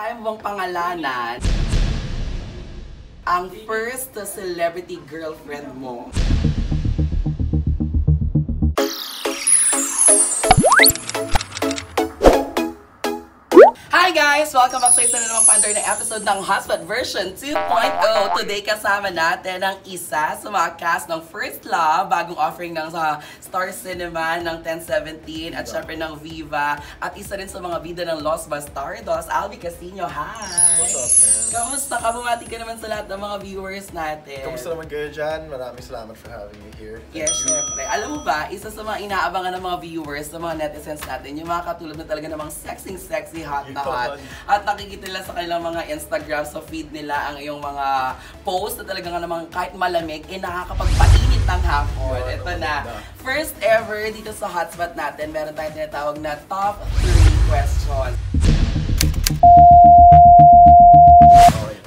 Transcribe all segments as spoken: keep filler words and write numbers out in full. Kaya mo bang pangalanan ang first celebrity girlfriend mo? Hi guys! Welcome back sa isa na namang pander na episode ng Hotspot Version two point oh. Today kasama natin ang isa sa mga cast ng First Love, bagong offering ng sa Star Cinema ng ten seventeen at syempre ng Viva. At isa rin sa mga bida ng Los Bastardos, Albie Casino. Hi! What's up, man? Kamusta ka? Bumati ka naman sa lahat ng mga viewers natin. Kamusta naman kayo dyan? Maraming salamat for having me here. Yes, syempre. Alam mo ba, isa sa mga inaabangan ng mga viewers, ng mga netizens natin, yung mga katulad na talaga namang sexy-sexy hot na hot. At nakikita nila sa kanilang mga Instagram, sa feed nila, ang iyong mga post na talaga nga namang kahit malamig, eh nakakapagpainit ng hapon. Ito na, first ever dito sa hotspot natin, meron tayong tinatawag na top three questions.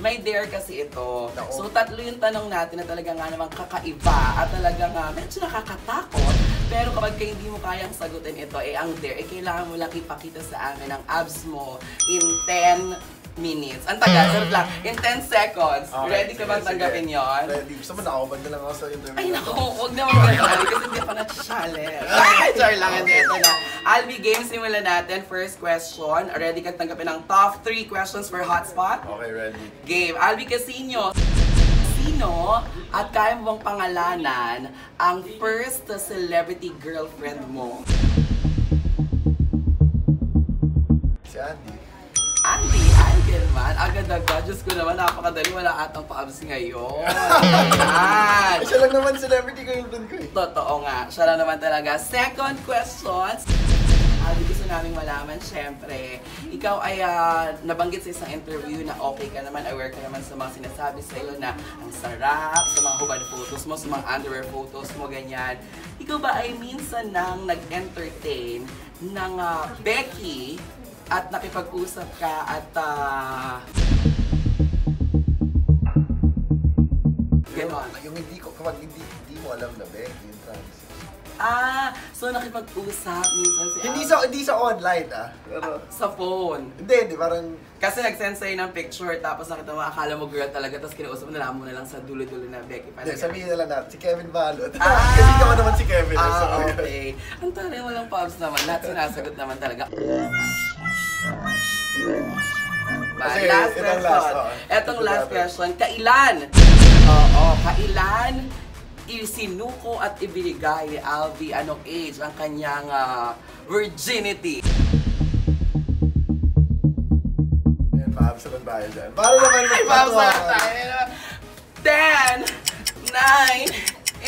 May dare kasi ito. So tatlo yung tanong natin na talaga nga namang kakaiba at talaga nga medyo nakakatakot. Pero kapag kayo hindi mo kayang sagutin ito, eh ang dare, eh kailangan mo lang ipakita sa amin ang abs mo in ten minutes. Ang tagal, sarap lang. In ten seconds. Okay, ready ka bang tanggapin yun? Ready. Gusto mo na ako, magdala ako sa interview. Ay naku, huwag naman magdala kasi hindi pa na-challenge. Ay, sorry lang. Hindi, ito na. Albie, game, simula natin. First question. Ready ka tanggapin ang top three questions for Hotspot? Okay, ready. Game. Albie Casino. Sino at kaya mo bang pangalanan ang first celebrity girlfriend mo? Si Andy. Andy, Andy man. Agad-agad. Diyos ko naman, napakadali. Wala atang pa-abs ngayon. Ayan. Siya lang naman celebrity girlfriend ko eh. Totoo nga. Siya lang naman talaga. Second question. Albie, gusto namin malaman, syempre, ikaw ay uh, nabanggit sa isang interview na okay ka naman, aware ka naman sa mga sinasabi sa'yo na ang sarap, sa mga hubad photos mo, sa mga underwear photos mo, ganyan. Ikaw ba ay minsan nang nag-entertain ng uh, Becky at nakipag-usap ka at uh, gano'n? Yung hindi ko, kapag hindi, hindi mo alam na Becky, yung trans. Ah, so nakipag-usap minsan si Hindi sa hindi sa online ah. Pero ah, sa phone. Hindi, hindi parang kasi nag-send sa'yo ng picture tapos nakita mo akala mo girl talaga tapos kinausap mo na mo na lang sa dulo-dulo na Becky pa. Sabihin na lang natin si Kevin Balot. Ah, kasi ka pa naman si Kevin. Ah, so, okay. Ang taray walang pubs naman. Lahat sinasagot naman talaga. But kasi, last question. Last, oh, etong ito last question, kailan? Oo, oh, kailan? Isinuko at ibinigay ni Albie anong age ang kanyang uh, virginity. Ayan, pahabs naman bayo dyan. Para naman magpatuwa. ten, nine,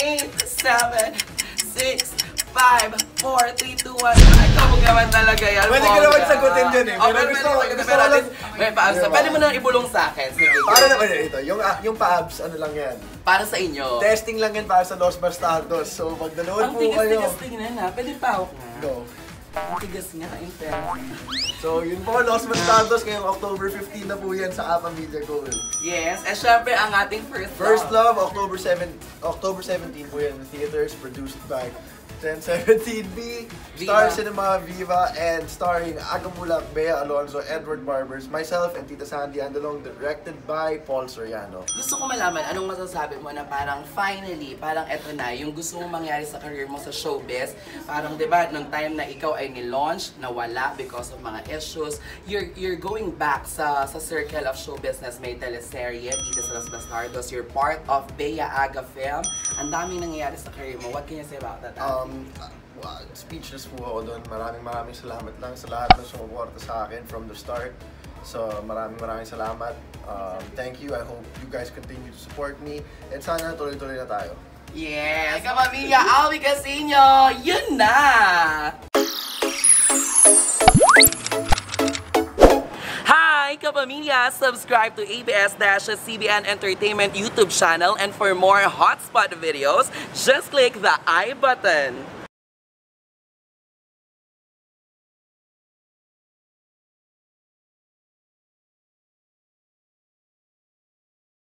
eight, seven, six, five, four, three, two, one. Ay, kabog naman talaga yan. Pwede ka na magsagutin dyan eh. Pero gusto ko, gusto ko lang. May paabs na. Pwede mo na ibulong sa akin. Para naman ito, yung, yung paabs, ano lang yan? Para sa inyo. Testing lang yan para sa Los Bastardos. So, pag nanood po kayo. Ang tigas-tigas tingnan na. Pwede pa ako nga. Go. Ang tigas nga. So, yun po. Los Bastardos ngayong October fifteenth na po yan sa A P A Media Goal. Yes. At syempre, ang ating First Love. First Love, October seventeenth po yan. Theaters produced by ten seventeen B, Star Cinema, Viva, and starring Aga Muhlach, Bea Alonzo, Edward Barbers, myself, and Tita Sandy Andalong, directed by Paul Soriano. Gusto ko malaman, anong masasabi mo na parang finally, parang eto na, yung gusto mong mangyari sa career mo sa showbiz, parang diba, nung time na ikaw ay nilaunch, nawala because of mga issues, you're, you're going back sa, sa circle of show business, may teleserye, Dito sa Los Bastardos, you're part of Bea Aga Film, ang daming nangyayari sa career mo, what can you say about that? Um, Um, uh, speechless po ako doon. Maraming maraming salamat lang sa lahat ng sumuporta sa akin from the start. So maraming maraming salamat. Um, thank you. I hope you guys continue to support me. And sana tuloy-tuloy na tayo. Yes! Kapamilya, Albie Casino! Yun na! Kapamilya, subscribe to A B S C B N Entertainment YouTube channel and for more hotspot videos, just click the I button.